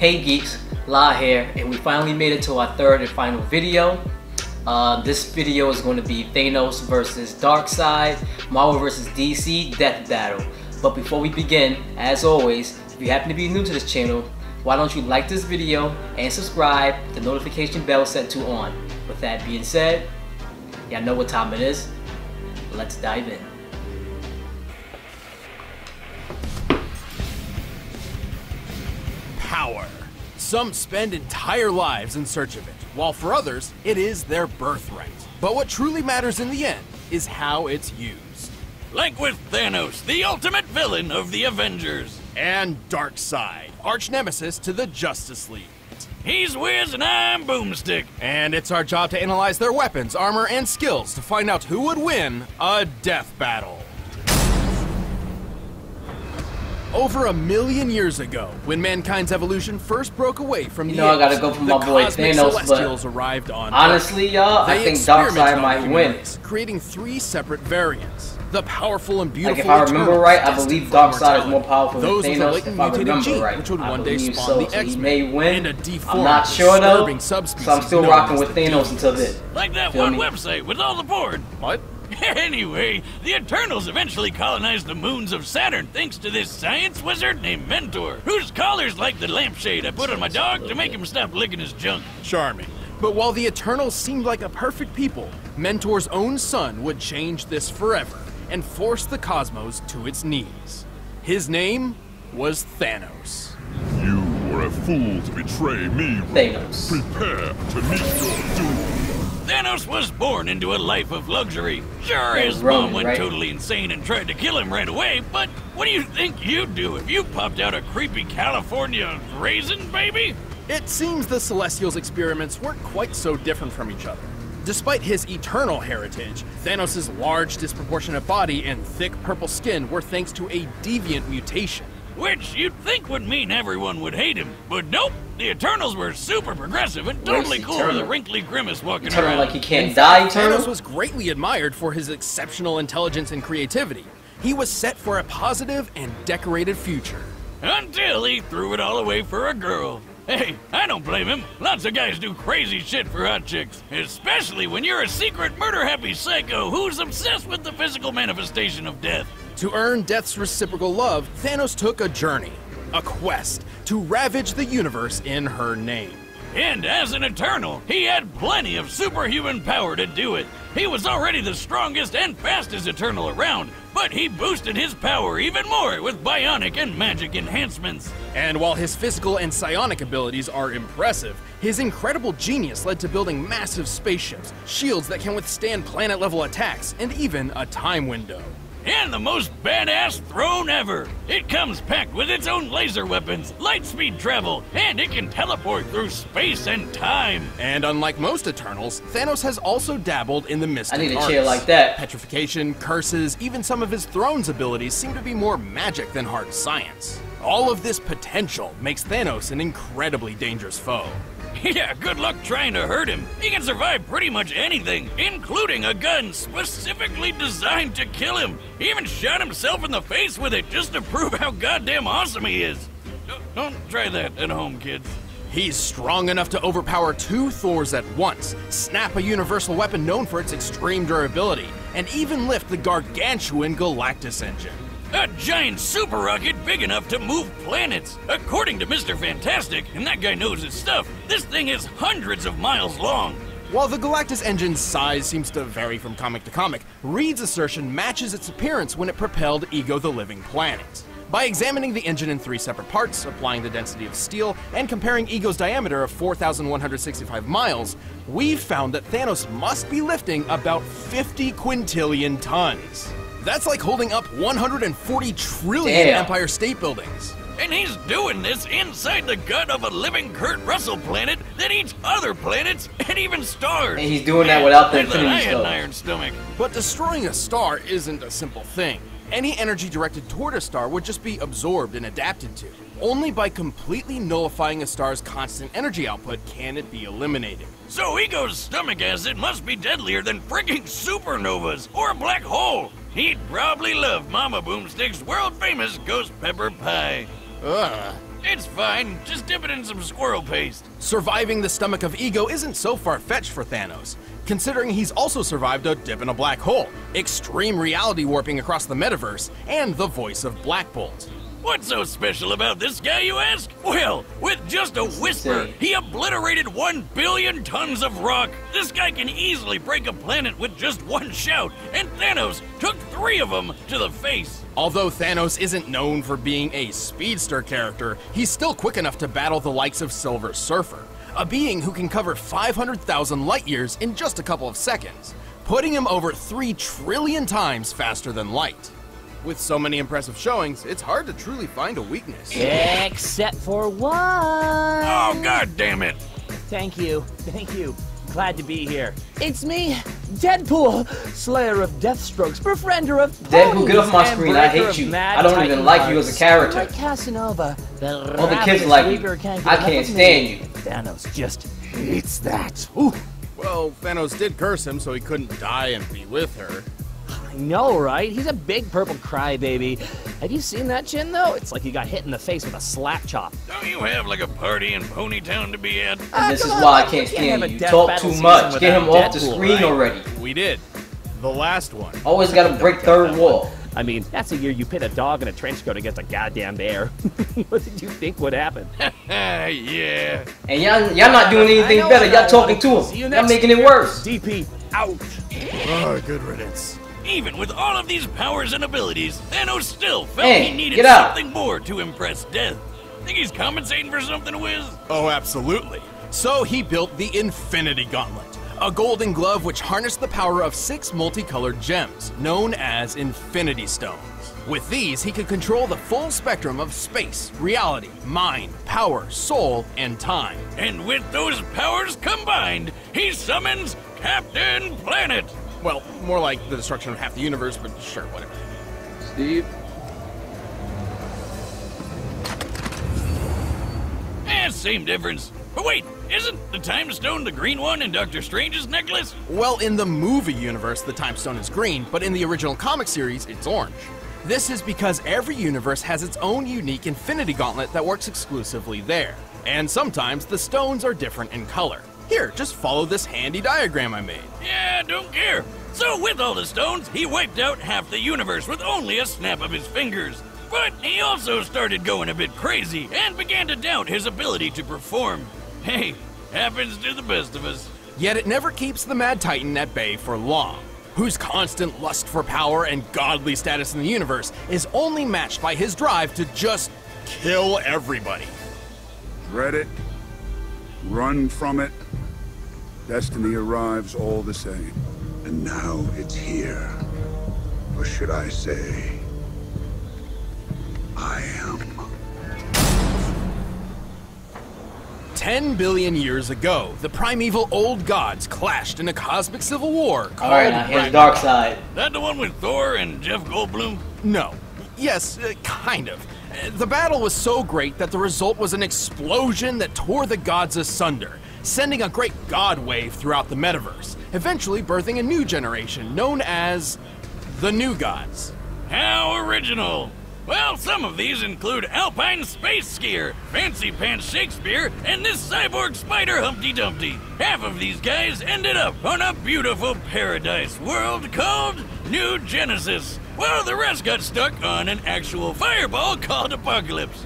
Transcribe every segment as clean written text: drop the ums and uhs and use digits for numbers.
Hey Geeks, La here, and we finally made it to our third and final video. This video is going to be Thanos versus Darkseid, Marvel versus DC Death Battle. But before we begin, as always, if you happen to be new to this channel, why don't you like this video and subscribe, the notification bell set to on. With that being said, y'all know what time it is. Let's dive in. Power. Some spend entire lives in search of it, while for others, it is their birthright. But what truly matters in the end is how it's used. Like with Thanos, the ultimate villain of the Avengers. And Darkseid, arch-nemesis to the Justice League. He's Wiz and I'm Boomstick. And it's our job to analyze their weapons, armor, and skills to find out who would win a death battle. Over 1,000,000 years ago, when mankind's evolution first broke away from the I gotta go for my boy Thanos, but arrived on honestly, y'all, I think Darkseid might win. Creating three separate variants. The powerful and beautiful Eternals, if I remember right, I believe Darkseid is more powerful than Thanos, if I remember right. Which would one day spawn the X-Men, so he may win. I'm not sure though, so I'm still rocking with Thanos until then. Like that one website with all the porn. What? Anyway, the Eternals eventually colonized the moons of Saturn thanks to this science wizard named Mentor, whose collar's like the lampshade I put on my dog to make him stop licking his junk. Charming. But while the Eternals seemed like a perfect people, Mentor's own son would change this forever and force the cosmos to its knees. His name was Thanos. You were a fool to betray me, Thanos. Prepare to meet your doom. Thanos was born into a life of luxury. Sure, his mom went totally insane and tried to kill him right away, but what do you think you'd do if you popped out a creepy California raisin, baby? It seems the Celestials' experiments weren't quite so different from each other. Despite his eternal heritage, Thanos' large, disproportionate body and thick purple skin were thanks to a deviant mutation. Which you'd think would mean everyone would hate him, but nope. The Eternals were super progressive and totally cool with a wrinkly grimace walking around. Like he can't die, Thanos was greatly admired for his exceptional intelligence and creativity. He was set for a positive and decorated future. Until he threw it all away for a girl. Hey, I don't blame him. Lots of guys do crazy shit for hot chicks. Especially when you're a secret murder-happy psycho who's obsessed with the physical manifestation of death. To earn Death's reciprocal love, Thanos took a journey, a quest, to ravage the universe in her name. And as an Eternal, he had plenty of superhuman power to do it. He was already the strongest and fastest Eternal around, but he boosted his power even more with bionic and magic enhancements. And while his physical and psionic abilities are impressive, his incredible genius led to building massive spaceships, shields that can withstand planet-level attacks, and even a time window. And the most badass throne ever! It comes packed with its own laser weapons, light speed travel, and it can teleport through space and time! And unlike most Eternals, Thanos has also dabbled in the mystic arts. Like that. Petrification, curses, even some of his throne's abilities seem to be more magic than hard science. All of this potential makes Thanos an incredibly dangerous foe. Yeah, good luck trying to hurt him. He can survive pretty much anything, including a gun specifically designed to kill him. He even shot himself in the face with it just to prove how goddamn awesome he is. Don't try that at home, kids. He's strong enough to overpower two Thors at once, snap a universal weapon known for its extreme durability, and even lift the gargantuan Galactus engine. A giant super rocket big enough to move planets. According to Mr. Fantastic, and that guy knows his stuff, this thing is hundreds of miles long. While the Galactus engine's size seems to vary from comic to comic, Reed's assertion matches its appearance when it propelled Ego the Living Planet. By examining the engine in three separate parts, applying the density of steel, and comparing Ego's diameter of 4,165 miles, we've found that Thanos must be lifting about 50 quintillion tons. That's like holding up 140 trillion Empire State Buildings. And he's doing this inside the gut of a living Kurt Russell planet that eats other planets and even stars. And he's doing that without the Infinity Stones. An iron stomach. But destroying a star isn't a simple thing. Any energy directed toward a star would just be absorbed and adapted to. Only by completely nullifying a star's constant energy output can it be eliminated. So Ego's stomach acid must be deadlier than freaking supernovas or a black hole. He'd probably love Mama Boomstick's world-famous ghost pepper pie. It's fine. Just dip it in some squirrel paste. Surviving the stomach of Ego isn't so far-fetched for Thanos, considering he's also survived a dip in a black hole, extreme reality warping across the metaverse, and the voice of Black Bolt. What's so special about this guy, you ask? Well, with just a whisper, he obliterated 1 billion tons of rock. This guy can easily break a planet with just one shout, and Thanos took 3 of them to the face. Although Thanos isn't known for being a speedster character, he's still quick enough to battle the likes of Silver Surfer, a being who can cover 500,000 light years in just a couple of seconds, putting him over 3 trillion times faster than light. With so many impressive showings, it's hard to truly find a weakness. Except for one! Oh, god damn it! Thank you, thank you. Glad to be here. It's me, Deadpool, slayer of Deathstrokes, befriender of Deadpool, get off my screen, I hate you. I don't even like you as a character. Like Casanova, the all the kids like you. I can't stand you. Thanos just hates that. Ooh. Well, Thanos did curse him so he couldn't die and be with her. I know, right? He's a big purple crybaby. Have you seen that chin, though? It's like he got hit in the face with a slap chop. Don't you have, like, a party in Ponytown to be at? And this is why I can't stand you. You talk too much. Get him off the screen already. We did. The last one. Always gotta break third wall. I mean, that's the year you pit a dog in a trench coat against a goddamn bear. What did you think would happen? Yeah. And y'all not doing anything better. Y'all talking to him. Y'all making it worse. DP, out. Oh, good riddance. Even with all of these powers and abilities, Thanos still felt he needed something more to impress Death. Think he's compensating for something, Wiz? Oh, absolutely. So he built the Infinity Gauntlet, a golden glove which harnessed the power of 6 multicolored gems, known as Infinity Stones. With these, he could control the full spectrum of space, reality, mind, power, soul, and time. And with those powers combined, he summons Captain Planet. Well, more like the destruction of half the universe, but sure, whatever. Steve? Eh, same difference. But wait, isn't the Time Stone the green one in Doctor Strange's necklace? Well, in the movie universe, the Time Stone is green, but in the original comic series, it's orange. This is because every universe has its own unique Infinity Gauntlet that works exclusively there. And sometimes the stones are different in color. Here, just follow this handy diagram I made. Yeah, don't care. So with all the stones, he wiped out half the universe with only a snap of his fingers. But he also started going a bit crazy and began to doubt his ability to perform. Hey, happens to the best of us. Yet it never keeps the Mad Titan at bay for long, whose constant lust for power and godly status in the universe is only matched by his drive to just kill everybody. Dread it, run from it. Destiny arrives all the same. And now it's here. Or should I say, I am. 10 billion years ago, the primeval old gods clashed in a cosmic civil war called... Alright, now here's Darkseid. That the one with Thor and Jeff Goldblum? No. Yes, kind of. The battle was so great that the result was an explosion that tore the gods asunder, sending a great god wave throughout the metaverse, eventually birthing a new generation known as the New Gods. How original! Well, some of these include Alpine Space Skier, Fancy Pants Shakespeare, and this cyborg spider Humpty Dumpty. Half of these guys ended up on a beautiful paradise world called New Genesis, while the rest got stuck on an actual fireball called Apokolips.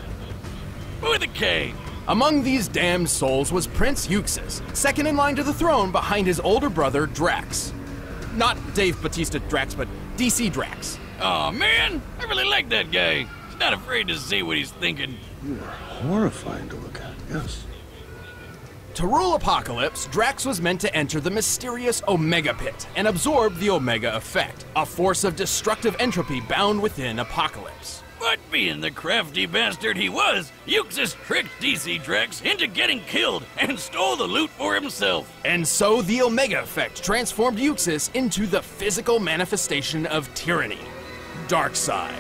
With a K. Among these damned souls was Prince Uxas, second in line to the throne behind his older brother Drax. Not Dave Bautista Drax, but DC Drax. Aw, man, I really like that guy. He's not afraid to say what he's thinking. You are horrifying to look at, yes. To rule Apokolips, Drax was meant to enter the mysterious Omega Pit and absorb the Omega Effect, a force of destructive entropy bound within Apokolips. But being the crafty bastard he was, Uxas tricked DC Drax into getting killed and stole the loot for himself. And so the Omega Effect transformed Uxas into the physical manifestation of tyranny, Darkseid.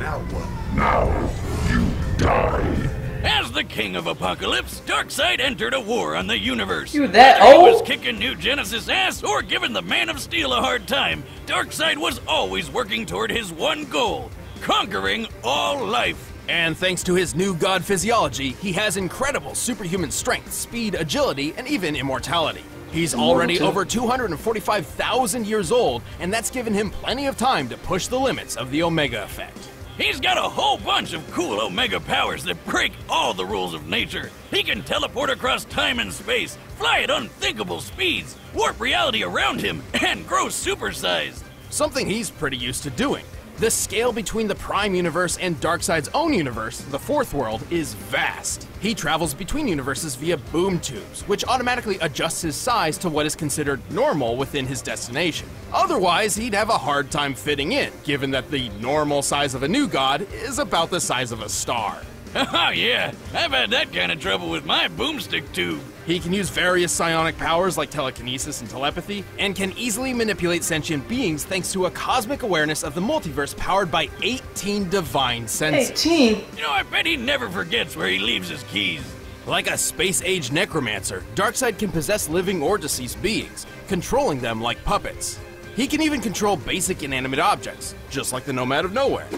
Now what? Now you die. As the king of Apokolips, Darkseid entered a war on the universe. You that old? He was kicking New Genesis ass or giving the Man of Steel a hard time. Darkseid was always working toward his one goal, conquering all life. And thanks to his new god physiology, he has incredible superhuman strength, speed, agility, and even immortality. He's already over 245,000 years old, and that's given him plenty of time to push the limits of the Omega Effect. He's got a whole bunch of cool Omega powers that break all the rules of nature. He can teleport across time and space, fly at unthinkable speeds, warp reality around him, and grow supersized. Something he's pretty used to doing. The scale between the Prime Universe and Darkseid's own universe, the Fourth World, is vast. He travels between universes via boom tubes, which automatically adjusts his size to what is considered normal within his destination. Otherwise, he'd have a hard time fitting in, given that the normal size of a new god is about the size of a star. Oh yeah, I've had that kind of trouble with my boomstick tube. He can use various psionic powers like telekinesis and telepathy, and can easily manipulate sentient beings thanks to a cosmic awareness of the multiverse powered by 18 divine senses. 18? You know, I bet he never forgets where he leaves his keys. Like a space-age necromancer, Darkseid can possess living or deceased beings, controlling them like puppets. He can even control basic inanimate objects, just like the Nomad of Nowhere.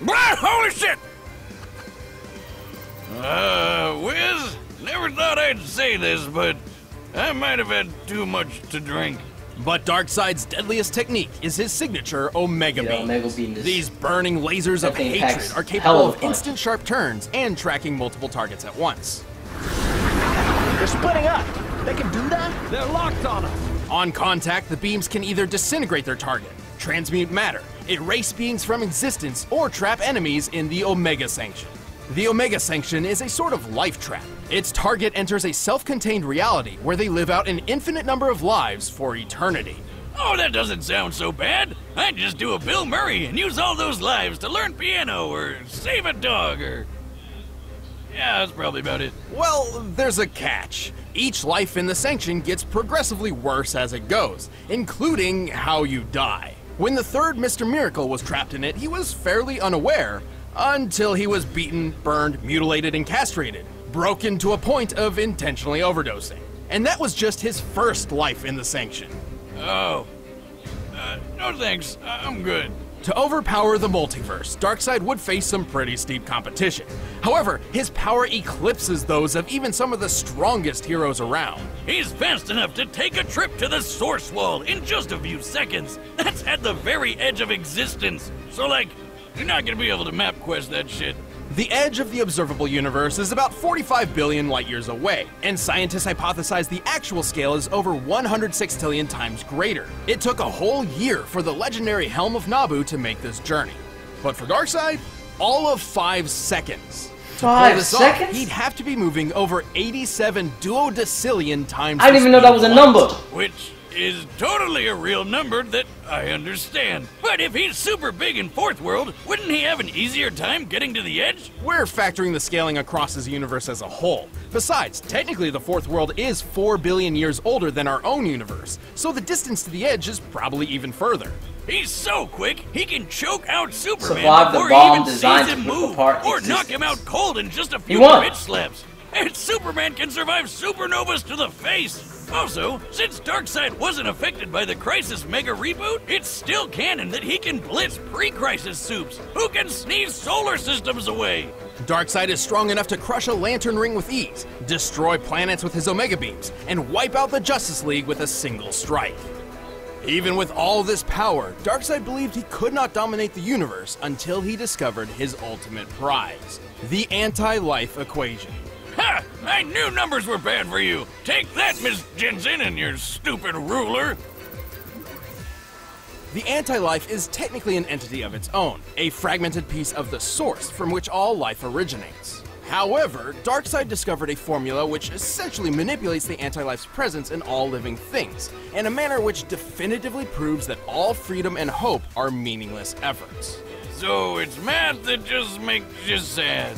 Blah, holy shit! Wiz? Never thought I'd say this, but I might have had too much to drink. But Darkseid's deadliest technique is his signature Omega Beam. These burning lasers of hatred are capable of instant sharp turns and tracking multiple targets at once. They're splitting up! They can do that? They're locked on us! On contact, the beams can either disintegrate their target, transmute matter, erase beings from existence, or trap enemies in the Omega Sanction. The Omega Sanction is a sort of life trap. Its target enters a self-contained reality where they live out an infinite number of lives for eternity. Oh, that doesn't sound so bad. I'd just do a Bill Murray and use all those lives to learn piano or save a dog or... yeah, that's probably about it. Well, there's a catch. Each life in the Sanction gets progressively worse as it goes, including how you die. When the third Mr. Miracle was trapped in it, he was fairly unaware until he was beaten, burned, mutilated, and castrated, broken to a point of intentionally overdosing. And that was just his first life in the Sanction. Oh. No thanks. I'm good. To overpower the multiverse, Darkseid would face some pretty steep competition. However, his power eclipses those of even some of the strongest heroes around. He's fast enough to take a trip to the Source Wall in just a few seconds. That's at the very edge of existence. So like, you're not gonna be able to map quest that shit. The edge of the observable universe is about 45 billion light years away, and scientists hypothesize the actual scale is over 106 trillion times greater. It took a whole year for the legendary Helm of Naboo to make this journey. But for Darkseid, all of 5 seconds. To pull this off, he'd have to be moving over 87 duodecillion times. I didn't even know that was a number. Which is totally a real number that I understand. But if he's super big in Fourth World, wouldn't he have an easier time getting to the edge? We're factoring the scaling across his universe as a whole. Besides, technically the Fourth World is 4 billion years older than our own universe, so the distance to the edge is probably even further. He's so quick, he can choke out Superman before he even sees him move, or knock him out cold in just a few bitch slaps. And Superman can survive supernovas to the face! Also, since Darkseid wasn't affected by the Crisis Mega Reboot, it's still canon that he can blitz pre-Crisis Supes, who can sneeze solar systems away! Darkseid is strong enough to crush a lantern ring with ease, destroy planets with his Omega Beams, and wipe out the Justice League with a single strike. Even with all this power, Darkseid believed he could not dominate the universe until he discovered his ultimate prize, the anti-life equation. Ha! I knew numbers were bad for you! Take that, Ms. Jensen, and your stupid ruler! The anti-life is technically an entity of its own, a fragmented piece of the source from which all life originates. However, Darkseid discovered a formula which essentially manipulates the anti-life's presence in all living things, in a manner which definitively proves that all freedom and hope are meaningless efforts. So it's math that just makes you sad.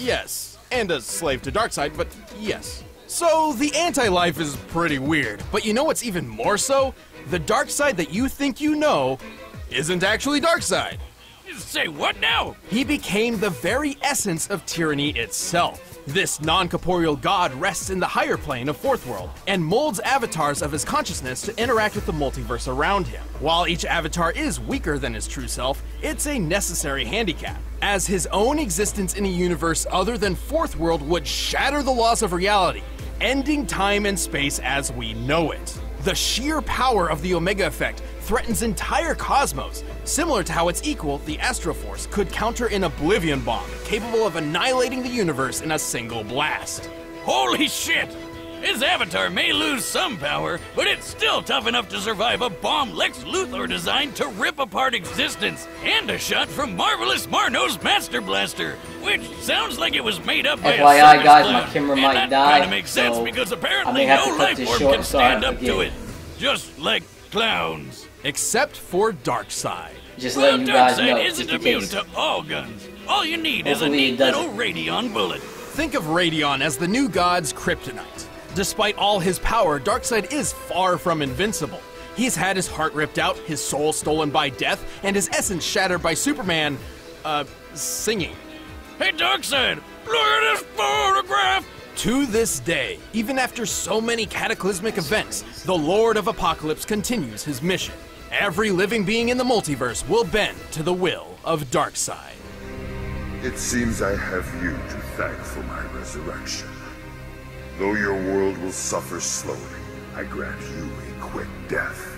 Yes. And a slave to Darkseid, but yes. So the anti-life is pretty weird, but you know what's even more so? The Darkseid that you think you know isn't actually Darkseid. Say what now? He became the very essence of tyranny itself. This non-corporeal god rests in the higher plane of Fourth World, and molds avatars of his consciousness to interact with the multiverse around him. While each avatar is weaker than his true self, it's a necessary handicap, as his own existence in a universe other than Fourth World would shatter the laws of reality, ending time and space as we know it. The sheer power of the Omega Effect threatens entire cosmos, similar to how its equal, the Astro Force, could counter an Oblivion Bomb, capable of annihilating the universe in a single blast. Holy shit! His avatar may lose some power, but it's still tough enough to survive a bomb Lex Luthor designed to rip apart existence, and a shot from Marvelous Marno's Master Blaster, which sounds like it was made up by FYI, a guys, my camera might die, makes sense so because apparently no life form can stand up to it, just like clowns. Except for Darkseid. Just well, you guys Darkseid know, isn't immune to all guns. All you need is a neat little Radeon bullet. Think of Radeon as the new god's kryptonite. Despite all his power, Darkseid is far from invincible. He's had his heart ripped out, his soul stolen by death, and his essence shattered by Superman, singing. Hey Darkseid, look at this photograph! To this day, even after so many cataclysmic events, the Lord of Apokolips continues his mission. Every living being in the multiverse will bend to the will of Darkseid. It seems I have you to thank for my resurrection. Though your world will suffer slowly, I grant you a quick death.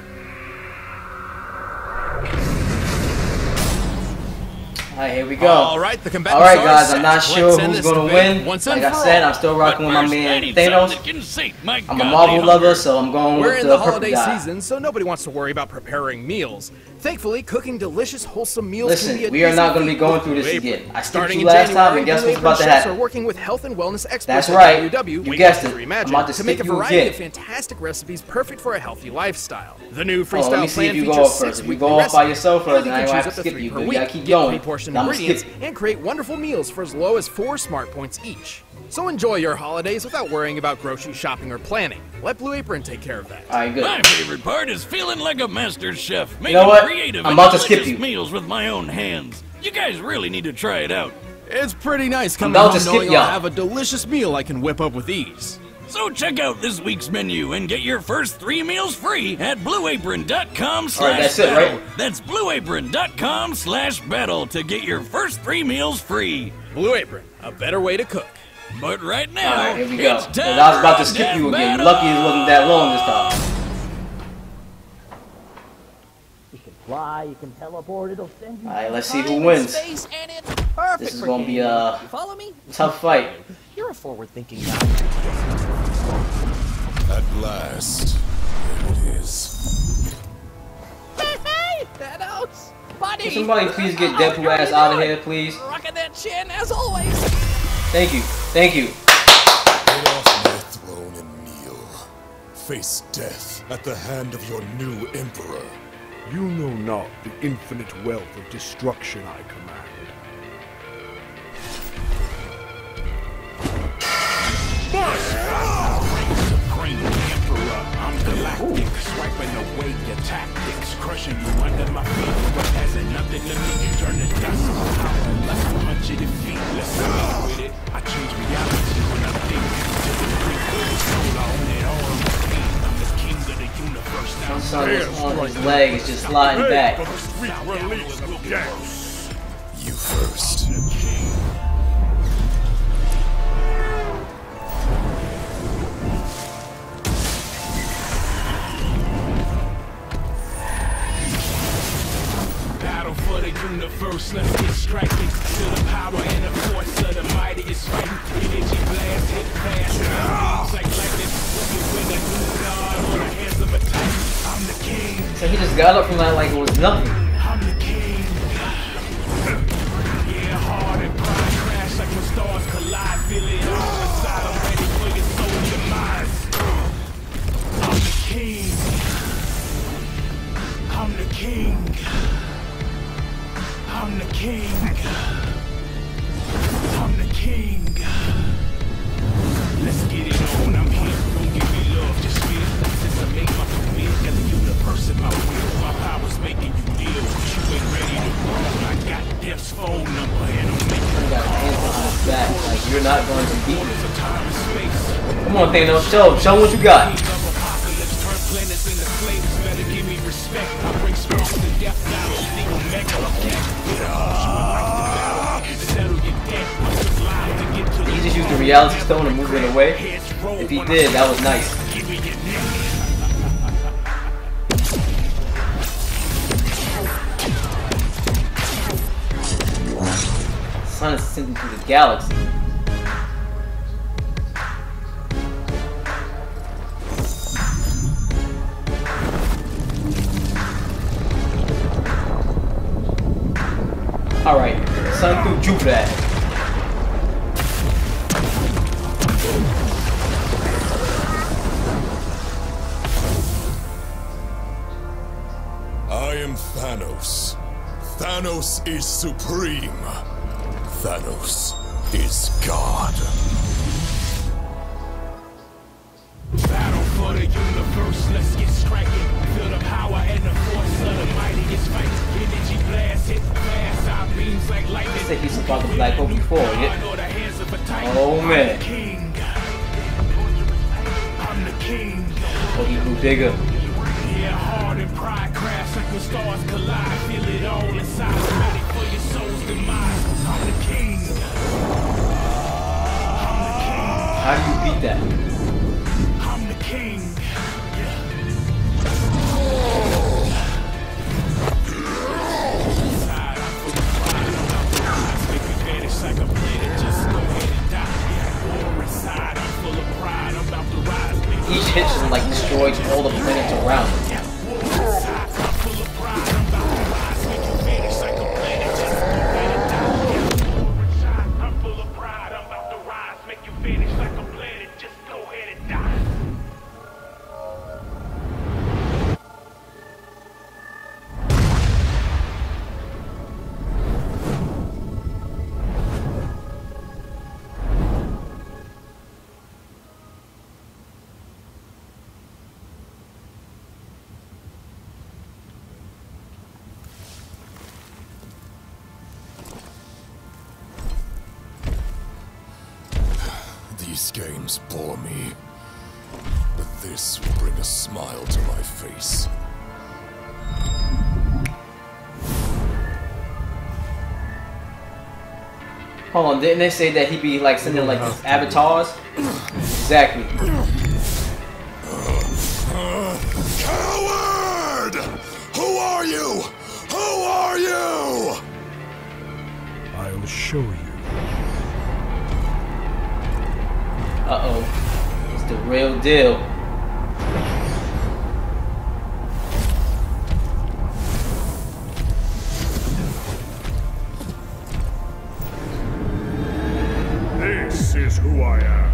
Alright, here we go. Alright, guys, I'm not sure who's gonna win. Like I said, I'm still rocking with my man Thanos. I'm a Marvel lover, so I'm going with the purple guy. We're in the holiday season, so nobody wants to worry about preparing meals. Thankfully, cooking delicious, wholesome meals can be a we are not going to be going through this again. I skipped you last time, and guess what's about to happen? Are working with health and wellness experts. That's right, you guessed it. I'm about to make a variety of fantastic recipes perfect for a healthy lifestyle. The new freestyle plan features 6 weekly recipes. You go off by yourself, or I have to skip you. You gotta keep going. Ingredients and create wonderful meals for as low as 4 smart points each. So enjoy your holidays without worrying about grocery shopping or planning. Let Blue Apron take care of that. All right, good. My favorite part is feeling like a master chef, making creative and delicious meals with my own hands. You guys really need to try it out. It's pretty nice coming home knowing I'll have a delicious meal I can whip up with ease. So check out this week's menu and get your first 3 meals free at blueapron.com/battle. That's blueapron.com/battle to get your first 3 meals free. Blue Apron, a better way to cook. But right now, right, here we go. Well, I was about to skip you again. You're lucky it wasn't that long this time. You can fly, you can teleport, it'll send you. Alright, let's see who wins. Space, this is gonna be a tough fight. You're a forward-thinking guy. At last, there it is. Hey, Thanos, buddy. Can somebody please get Deadpool ass out of here, please? Rocking that chin as always. Thank you, thank you. Get off my throne and kneel. Face death at the hand of your new emperor. You know not the infinite wealth of destruction I command. Supreme Emperor, I'm galactic, swiping away your tactics, crushing you under my feet, but hasn't nothing to me, you turn to dust, I'm less than 100 feet, let's go with it, I change reality when I think, just a quick little soul, I own it all on my feet, I'm the king of the universe, now I'm on his leg, it's just sliding back. You first. For the universe, let's get striking. Still the power and the force of the mighty is fighting. Energy blast, hit fast. It's like lightning. Looking with a new god on the hands of a titan. I'm the king. So he just got up from that like it was nothing. I'm the king. Yeah, hard and pride crash like when stars collide. Feel it on the side. I'm ready for your soul and your minds. I'm the king. I'm the king. I'm the king. I'm the king. Let's get it on. I'm here. Don't give me love, just feel. Since I made my career, got the universe in my will. My power's making you deal. you're not going to beat me. Come on, Thanos, show him. Show him what you got. He just used the reality stone and moved it away. If he did, that was nice. Sun is sending through the galaxy. All right, sun through Jupiter. I am Thanos. Thanos is supreme. Thanos is God. Battle for the universe, let's get cracking. Feel the power and the force of the mightiest fight. Energy blast, hit fast, our beams like lightning. I said he's about the Black Bolt before, yeah? Oh man. I'm the king. Oh, he grew bigger. Yeah, hard and pride crafts like when stars collide. Feel it all inside, ready for your soul's demise. I'm the king. I'm the king. How do you beat that? I'm the king. Like a planet, just go ahead and die. War inside, I'm full of pride, I'm about to rise. Each hit just like destroys all the planets around. War inside, I'm full of pride, I'm about to rise. Make you vanish like a planet, just go ahead and die. War inside, I'm full of pride, I'm about to rise. Make you vanish like a planet, just go ahead and games bore me, but this will bring a smile to my face. Hold on, didn't they say that he'd be like sending like his avatars? Exactly. Coward! Who are you? Who are you? I'll show you. Uh-oh. It's the real deal. This is who I am.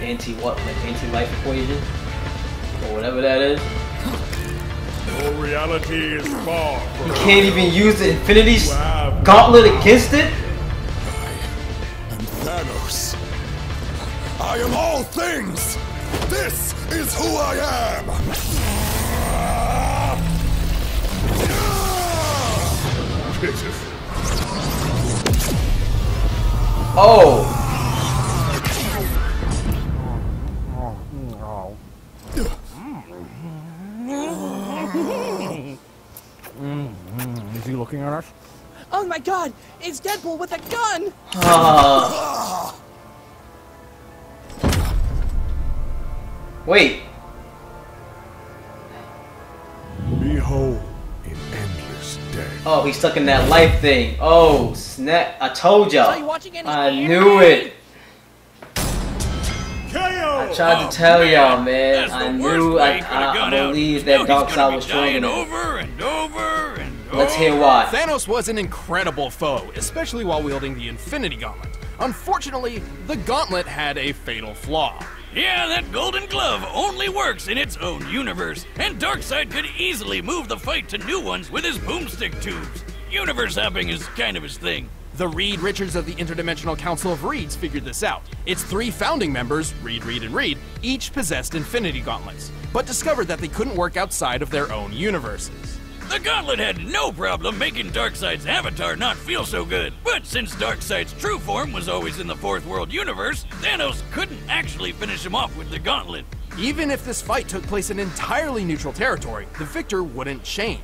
Anti-what? Like anti-life equation? Or whatever that is. No, reality is far. You can't even use the Infinity Gauntlet against it? I am all things! This is who I am! Pitiful. Is he looking at us? Oh my god! It's Deadpool with a gun! Wait. Behold an endless day. Oh, he's stuck in that life thing. Oh, snap. I told y'all. I knew it. I tried to tell y'all, man. I knew I believed that Darkseid was stronger than it. Let's hear why. Thanos was an incredible foe, especially while wielding the Infinity Gauntlet. Unfortunately, the gauntlet had a fatal flaw. Yeah, that golden glove only works in its own universe, and Darkseid could easily move the fight to new ones with his boomstick tubes. Universe hopping is kind of his thing. The Reed Richards of the Interdimensional Council of Reeds figured this out. Its three founding members, Reed, Reed, and Reed, each possessed Infinity Gauntlets, but discovered that they couldn't work outside of their own universes. The Gauntlet had no problem making Darkseid's avatar not feel so good. But since Darkseid's true form was always in the Fourth World universe, Thanos couldn't actually finish him off with the Gauntlet. Even if this fight took place in entirely neutral territory, the victor wouldn't change.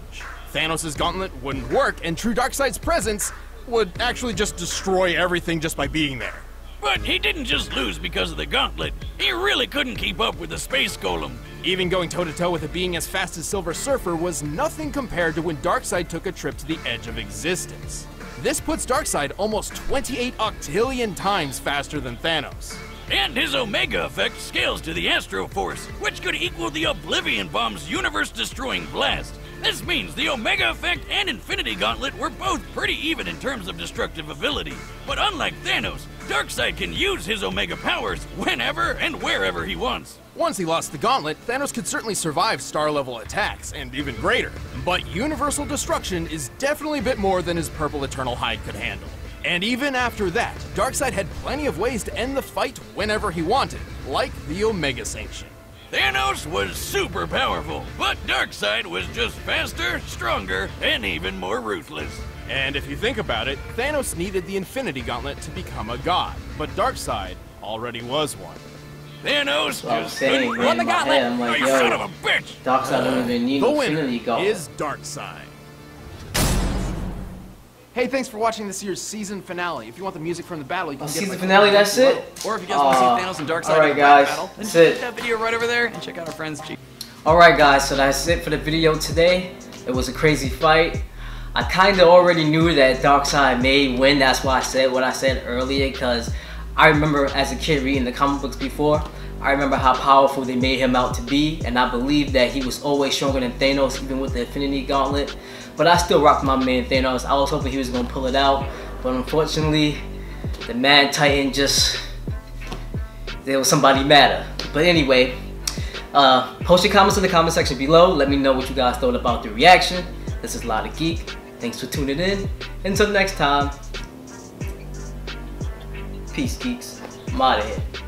Thanos' Gauntlet wouldn't work, and true Darkseid's presence would actually just destroy everything just by being there. But he didn't just lose because of the Gauntlet. He really couldn't keep up with the Space Golem. Even going toe-to-toe with a being as fast as Silver Surfer was nothing compared to when Darkseid took a trip to the edge of existence. This puts Darkseid almost 28 octillion times faster than Thanos. And his Omega Effect scales to the Astro Force, which could equal the Oblivion Bomb's universe-destroying blast. This means the Omega Effect and Infinity Gauntlet were both pretty even in terms of destructive ability. But unlike Thanos, Darkseid can use his Omega powers whenever and wherever he wants. Once he lost the Gauntlet, Thanos could certainly survive star-level attacks, and even greater. But universal destruction is definitely a bit more than his purple Eternal hide could handle. And even after that, Darkseid had plenty of ways to end the fight whenever he wanted, like the Omega Sanction. Thanos was super powerful, but Darkseid was just faster, stronger, and even more ruthless. And if you think about it, Thanos needed the Infinity Gauntlet to become a god, but Darkseid already was one. Thanos just won the Gauntlet! Head, like, you son of a bitch! Darkseid don't even need the Infinity Gauntlet. Is Darkseid. Hey, thanks for watching this year's season finale. If you want the music from the battle, you can get it. Season finale, that's it? Or if you guys want to see Thanos and Darkseid in the battle, then check that video right over there and check out our friends. Alright guys, so that's it for the video today. It was a crazy fight. I kind of already knew that Darkseid may win. That's why I said what I said earlier, because I remember as a kid reading the comic books before. I remember how powerful they made him out to be, and I believe that he was always stronger than Thanos, even with the Infinity Gauntlet. But I still rocked my man Thanos. I was hoping he was going to pull it out, but unfortunately, the Mad Titan just... there was somebody madder. But anyway, post your comments in the comment section below. Let me know what you guys thought about the reaction. This is Lotta Geek. Thanks for tuning in. Until next time, peace geeks. I'm out of here.